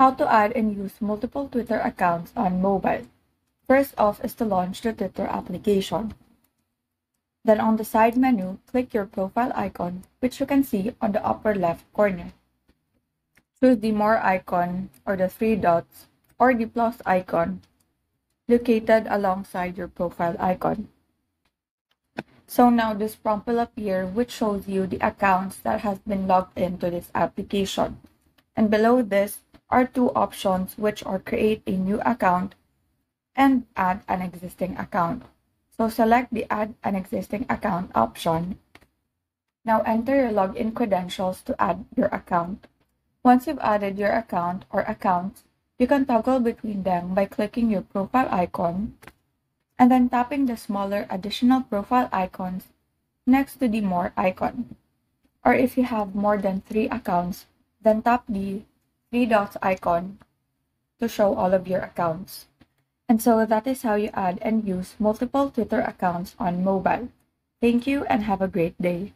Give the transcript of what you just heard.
How to add and use multiple Twitter accounts on mobile. First off is to launch the Twitter application. Then on the side menu, click your profile icon, which you can see on the upper left corner. Choose the more icon or the three dots or the plus icon located alongside your profile icon. So now this prompt will appear which shows you the accounts that has been logged into this application. And below this are two options, which are create a new account and add an existing account. So select the add an existing account option. Now enter your login credentials to add your account. Once you've added your account or accounts, you can toggle between them by clicking your profile icon and then tapping the smaller additional profile icons next to the more icon. Or if you have more than three accounts, then tap the three dots icon to show all of your accounts. And so that is how you add and use multiple Twitter accounts on mobile. Thank you and have a great day.